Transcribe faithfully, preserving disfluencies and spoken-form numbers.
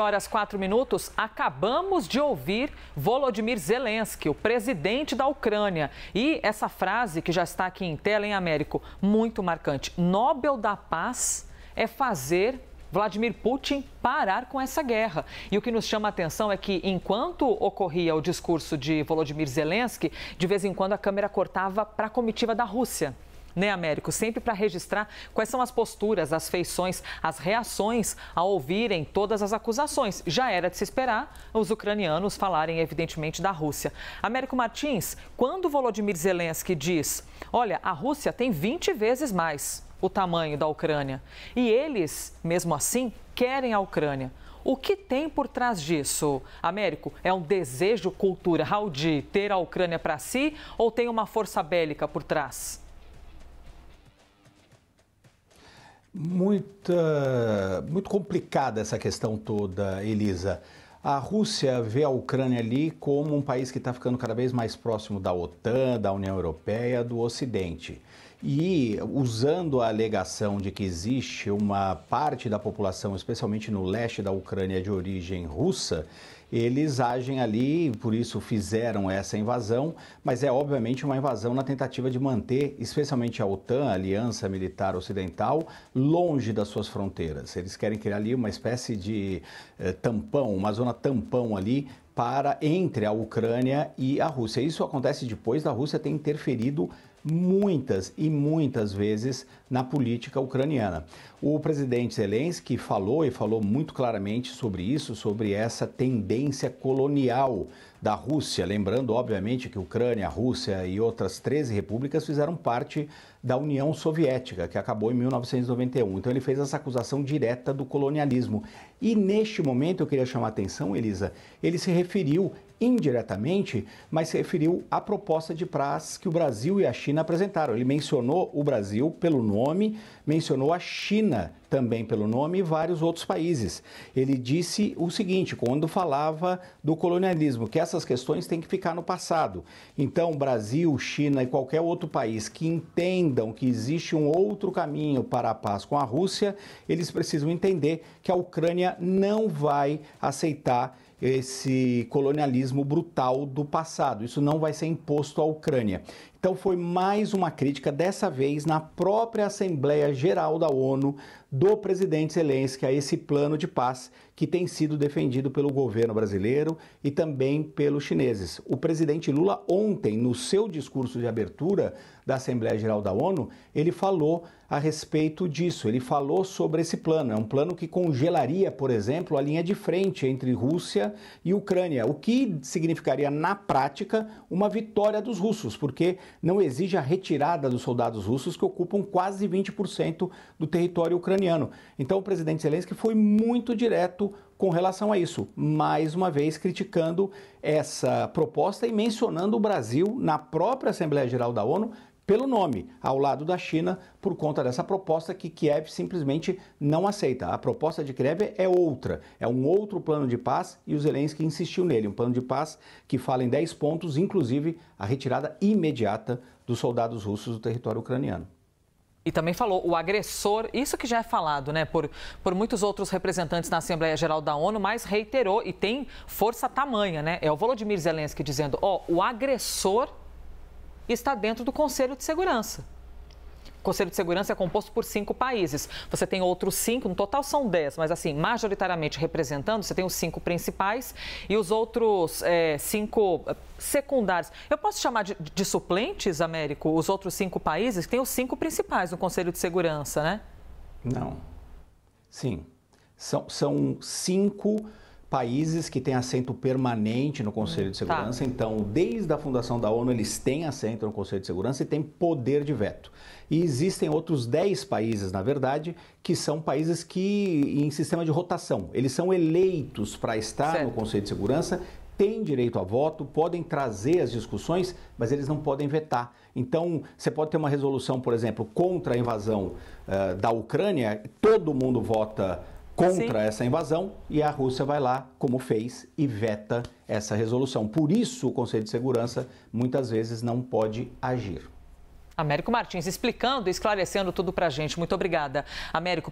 horas quatro minutos, acabamos de ouvir Volodymyr Zelensky, o presidente da Ucrânia. E essa frase que já está aqui em tela, em Américo, muito marcante. Nobel da Paz é fazer Vladimir Putin parar com essa guerra. E o que nos chama a atenção é que, enquanto ocorria o discurso de Volodymyr Zelensky, de vez em quando a câmera cortava para a comitiva da Rússia. Né, Américo? Sempre para registrar quais são as posturas, as feições, as reações a ouvirem todas as acusações. Já era de se esperar os ucranianos falarem, evidentemente, da Rússia. Américo Martins, quando Volodymyr Zelensky diz, olha, a Rússia tem vinte vezes mais o tamanho da Ucrânia e eles, mesmo assim, querem a Ucrânia. O que tem por trás disso, Américo? É um desejo cultural de ter a Ucrânia para si ou tem uma força bélica por trás? Muita, muito complicada essa questão toda, Elisa. A Rússia vê a Ucrânia ali como um país que está ficando cada vez mais próximo da OTAN, da União Europeia, do Ocidente. E usando a alegação de que existe uma parte da população, especialmente no leste da Ucrânia, de origem russa, eles agem ali, por isso fizeram essa invasão, mas é obviamente uma invasão na tentativa de manter, especialmente a OTAN, a Aliança Militar Ocidental, longe das suas fronteiras. Eles querem criar ali uma espécie de eh, tampão, uma zona tampão ali, para entre a Ucrânia e a Rússia. Isso acontece depois da Rússia ter interferido muitas e muitas vezes na política ucraniana. O presidente Zelensky falou e falou muito claramente sobre isso, sobre essa tendência colonial da Rússia, lembrando obviamente que a Ucrânia, a Rússia e outras treze repúblicas fizeram parte da União Soviética, que acabou em mil novecentos e noventa e um. Então ele fez essa acusação direta do colonialismo. E neste momento eu queria chamar a atenção, Elisa, ele se referiu indiretamente, mas se referiu à proposta de paz que o Brasil e a China apresentaram. Ele mencionou o Brasil pelo nome, mencionou a China também pelo nome e vários outros países. Ele disse o seguinte, quando falava do colonialismo, que essas questões têm que ficar no passado. Então, Brasil, China e qualquer outro país que entendam que existe um outro caminho para a paz com a Rússia, eles precisam entender que a Ucrânia não vai aceitar esse colonialismo brutal do passado. Isso não vai ser imposto à Ucrânia. Então foi mais uma crítica, dessa vez na própria Assembleia Geral da ONU, do presidente Zelensky a esse plano de paz que tem sido defendido pelo governo brasileiro e também pelos chineses. O presidente Lula ontem, no seu discurso de abertura da Assembleia Geral da ONU, ele falou a respeito disso, ele falou sobre esse plano. É um plano que congelaria, por exemplo, a linha de frente entre Rússia e Ucrânia, o que significaria, na prática, uma vitória dos russos, porque não exige a retirada dos soldados russos que ocupam quase vinte por cento do território ucraniano. Então o presidente Zelensky foi muito direto com relação a isso, mais uma vez criticando essa proposta e mencionando o Brasil na própria Assembleia Geral da ONU pelo nome, ao lado da China, por conta dessa proposta que Kiev simplesmente não aceita. A proposta de Kiev é outra, é um outro plano de paz e o Zelensky insistiu nele, um plano de paz que fala em dez pontos, inclusive a retirada imediata dos soldados russos do território ucraniano. E também falou o agressor, isso que já é falado, né, por, por muitos outros representantes na Assembleia Geral da ONU, mas reiterou e tem força tamanha, né? É o Volodymyr Zelensky dizendo, ó, o agressor está dentro do Conselho de Segurança. O Conselho de Segurança é composto por cinco países. Você tem outros cinco, no total são dez, mas assim, majoritariamente representando, você tem os cinco principais e os outros é, cinco secundários. Eu posso chamar de, de suplentes, Américo, os outros cinco países? Tem os cinco principais no Conselho de Segurança, né? Não. Sim. São, são cinco países que têm assento permanente no Conselho de Segurança. Tá. Então, desde a fundação da ONU, eles têm assento no Conselho de Segurança e têm poder de veto. E existem outros dez países, na verdade, que são países que, em sistema de rotação, eles são eleitos para estar certo no Conselho de Segurança, têm direito a voto, podem trazer as discussões, mas eles não podem vetar. Então, você pode ter uma resolução, por exemplo, contra a invasão uh, da Ucrânia, todo mundo vota contra Sim. essa invasão e a Rússia vai lá, como fez, e veta essa resolução. Por isso, o Conselho de Segurança muitas vezes não pode agir. Américo Martins explicando e esclarecendo tudo pra gente. Muito obrigada, Américo.